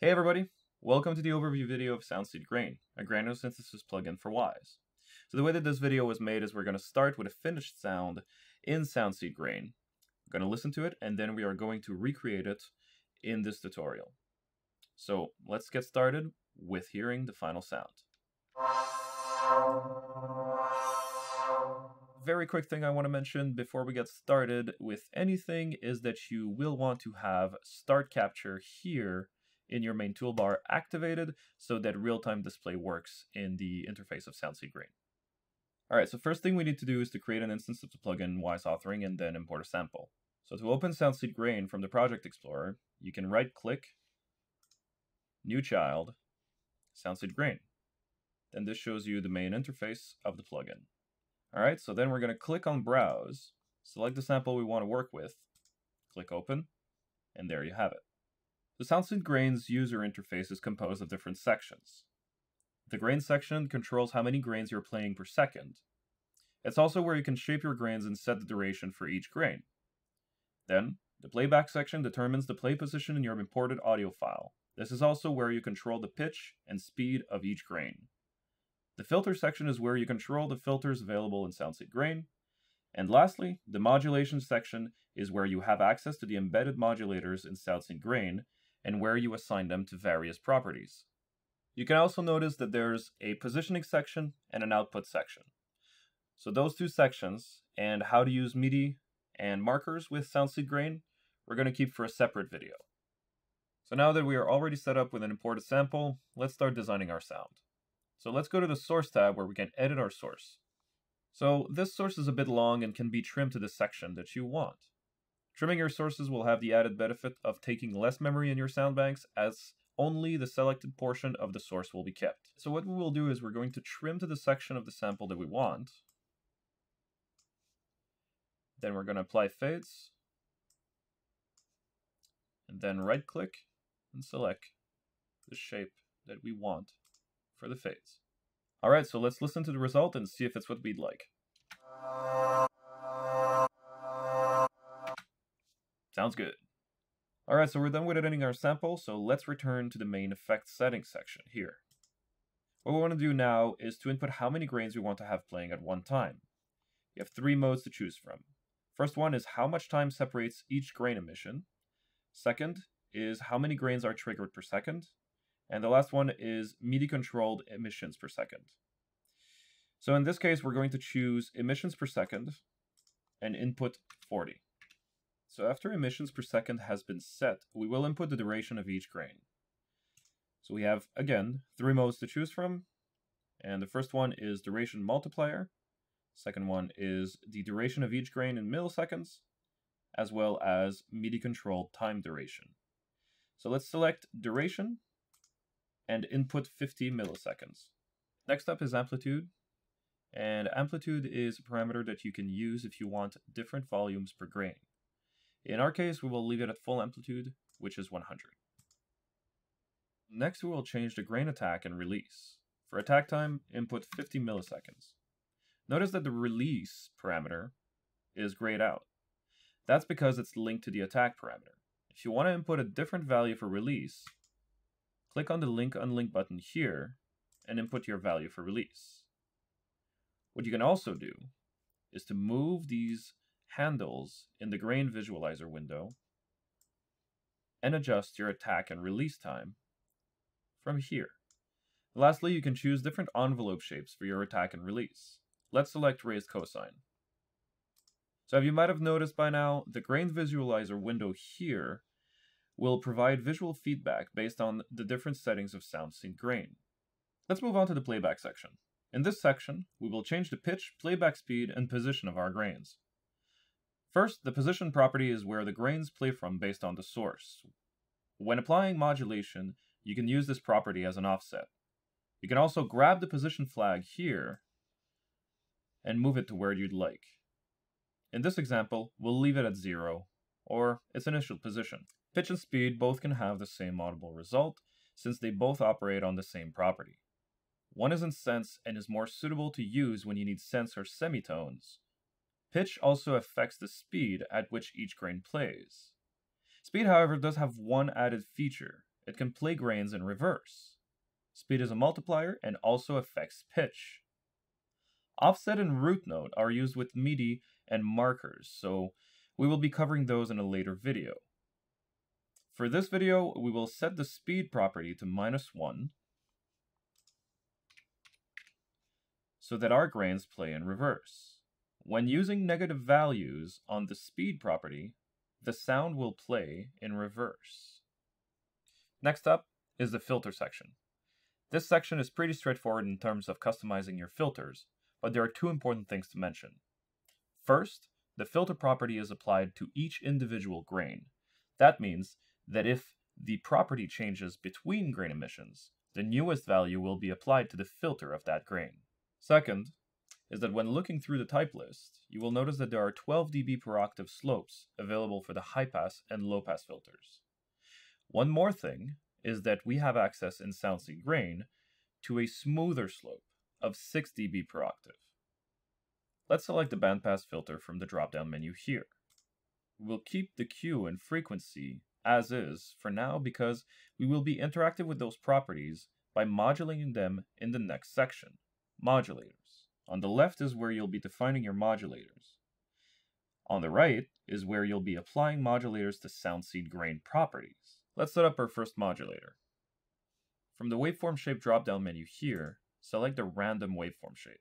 Hey everybody, welcome to the overview video of SoundSeed Grain, a granular synthesis plugin for Wwise. So the way that this video was made is we're going to start with a finished sound in SoundSeed Grain. We're going to listen to it and then we are going to recreate it in this tutorial. So let's get started with hearing the final sound. Very quick thing I want to mention before we get started with anything is that you will want to have start capture here in your main toolbar activated so that real-time display works in the interface of SoundSeed Grain. Alright, so first thing we need to do is to create an instance of the plugin Wwise Authoring and then import a sample. So to open SoundSeed Grain from the Project Explorer, you can right-click, New Child, SoundSeed Grain. Then this shows you the main interface of the plugin. Alright, so then we're going to click on Browse, select the sample we want to work with, click Open, and there you have it. The SoundSeed Grain's user interface is composed of different sections. The grain section controls how many grains you're playing per second. It's also where you can shape your grains and set the duration for each grain. Then, the playback section determines the play position in your imported audio file. This is also where you control the pitch and speed of each grain. The filter section is where you control the filters available in SoundSeed Grain. And lastly, the modulation section is where you have access to the embedded modulators in SoundSeed Grain and where you assign them to various properties. You can also notice that there's a positioning section and an output section. So those two sections and how to use MIDI and markers with SoundSeed Grain, we're going to keep for a separate video. So now that we are already set up with an imported sample, let's start designing our sound. So let's go to the source tab where we can edit our source. So this source is a bit long and can be trimmed to the section that you want. Trimming your sources will have the added benefit of taking less memory in your sound banks, as only the selected portion of the source will be kept. So what we will do is we're going to trim to the section of the sample that we want. Then we're going to apply fades. And then right click and select the shape that we want for the fades. Alright, so let's listen to the result and see if it's what we'd like. Sounds good. Alright, so we're done with editing our sample, so let's return to the main effects settings section here. What we want to do now is to input how many grains we want to have playing at one time. You have three modes to choose from. First one is how much time separates each grain emission. Second is how many grains are triggered per second. And the last one is MIDI controlled emissions per second. So in this case, we're going to choose emissions per second and input 40. So after emissions per second has been set, we will input the duration of each grain. So we have, again, three modes to choose from. And the first one is duration multiplier. Second one is the duration of each grain in milliseconds, as well as MIDI controlled time duration. So let's select duration and input 50 milliseconds. Next up is amplitude. And amplitude is a parameter that you can use if you want different volumes per grain. In our case, we will leave it at full amplitude, which is 100. Next, we will change the grain attack and release. For attack time, input 50 milliseconds. Notice that the release parameter is grayed out. That's because it's linked to the attack parameter. If you want to input a different value for release, click on the link unlink button here and input your value for release. What you can also do is to move these handles in the grain visualizer window and adjust your attack and release time from here. Lastly, you can choose different envelope shapes for your attack and release. Let's select raised cosine. So as you might have noticed by now, the grain visualizer window here will provide visual feedback based on the different settings of SoundSeed Grain. Let's move on to the playback section. In this section, we will change the pitch, playback speed, and position of our grains. First, the position property is where the grains play from based on the source. When applying modulation, you can use this property as an offset. You can also grab the position flag here and move it to where you'd like. In this example, we'll leave it at 0, or its initial position. Pitch and speed both can have the same audible result, since they both operate on the same property. One is in sense and is more suitable to use when you need sense or semitones. Pitch also affects the speed at which each grain plays. Speed, however, does have one added feature. It can play grains in reverse. Speed is a multiplier and also affects pitch. Offset and root note are used with MIDI and markers, so we will be covering those in a later video. For this video, we will set the speed property to -1 so that our grains play in reverse. When using negative values on the speed property, the sound will play in reverse. Next up is the filter section. This section is pretty straightforward in terms of customizing your filters, but there are two important things to mention. First, the filter property is applied to each individual grain. That means that if the property changes between grain emissions, the newest value will be applied to the filter of that grain. Second is that when looking through the type list, you will notice that there are 12 dB per octave slopes available for the high pass and low pass filters. One more thing is that we have access in SoundSeed Grain to a smoother slope of 6 dB per octave. Let's select the bandpass filter from the drop-down menu here. We'll keep the Q and frequency as is for now because we will be interactive with those properties by modulating them in the next section, modulators. On the left is where you'll be defining your modulators. On the right is where you'll be applying modulators to SoundSeed Grain properties. Let's set up our first modulator. From the waveform shape drop-down menu here, select a random waveform shape.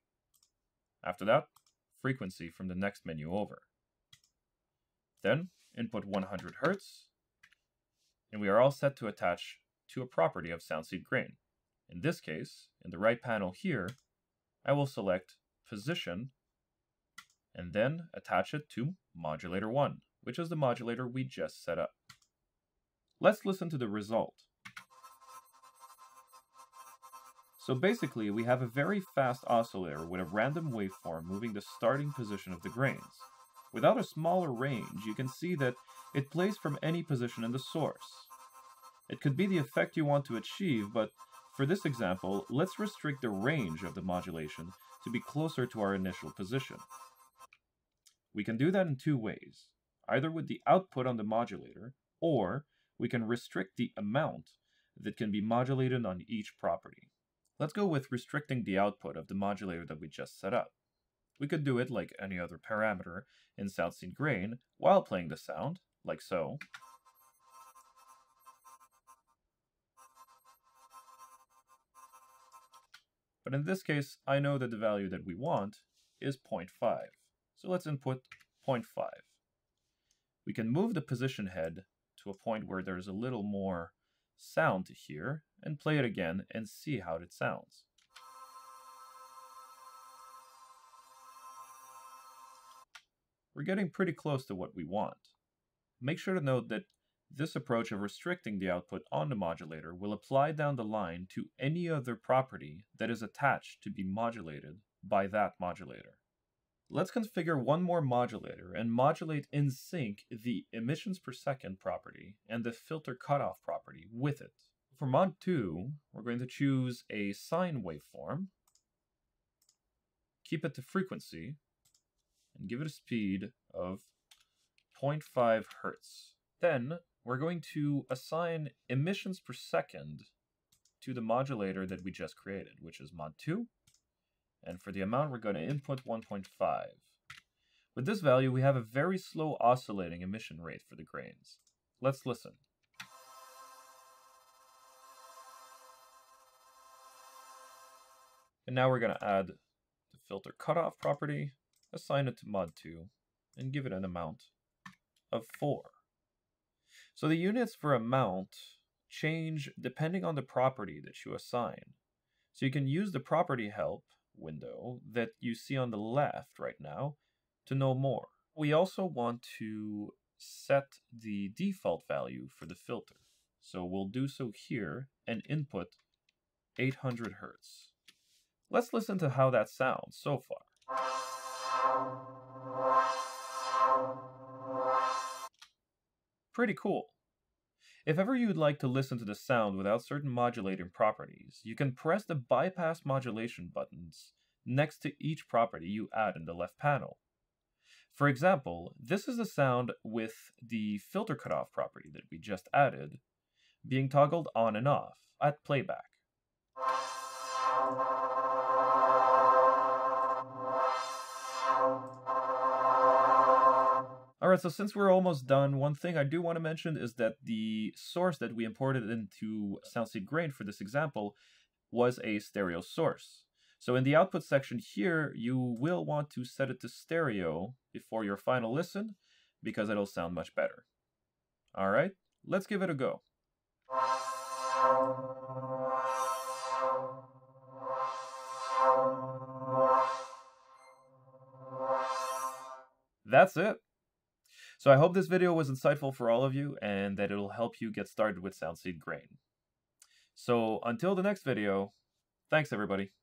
After that, frequency from the next menu over. Then, input 100 Hertz, and we are all set to attach to a property of SoundSeed Grain. In this case, in the right panel here, I will select Position, and then attach it to Modulator 1, which is the modulator we just set up. Let's listen to the result. So basically, we have a very fast oscillator with a random waveform moving the starting position of the grains. Without a smaller range, you can see that it plays from any position in the source. It could be the effect you want to achieve, but for this example, let's restrict the range of the modulation to be closer to our initial position. We can do that in two ways, either with the output on the modulator, or we can restrict the amount that can be modulated on each property. Let's go with restricting the output of the modulator that we just set up. We could do it like any other parameter in SoundSeed Grain while playing the sound, like so. But in this case, I know that the value that we want is 0.5. So let's input 0.5. We can move the position head to a point where there's a little more sound to hear, and play it again and see how it sounds. We're getting pretty close to what we want. Make sure to note that this approach of restricting the output on the modulator will apply down the line to any other property that is attached to be modulated by that modulator. Let's configure one more modulator and modulate in sync the emissions per second property and the filter cutoff property with it. For mod 2, we're going to choose a sine waveform, keep it to frequency, and give it a speed of 0.5 Hertz. Then we're going to assign emissions per second to the modulator that we just created, which is mod 2. And for the amount, we're going to input 1.5. With this value, we have a very slow oscillating emission rate for the grains. Let's listen. And now we're going to add the filter cutoff property, assign it to mod 2, and give it an amount of 4. So the units for amount change depending on the property that you assign. So you can use the property help window that you see on the left right now to know more. We also want to set the default value for the filter. So we'll do so here and input 800 Hertz. Let's listen to how that sounds so far. Pretty cool. If ever you'd like to listen to the sound without certain modulating properties, you can press the bypass modulation buttons next to each property you add in the left panel. For example, this is the sound with the filter cutoff property that we just added, being toggled on and off at playback. Alright, so since we're almost done, one thing I do want to mention is that the source that we imported into SoundSeed Grain for this example was a stereo source. So in the output section here, you will want to set it to stereo before your final listen, because it'll sound much better. Alright, let's give it a go. That's it! So I hope this video was insightful for all of you, and that it'll help you get started with SoundSeed Grain. So until the next video, thanks everybody!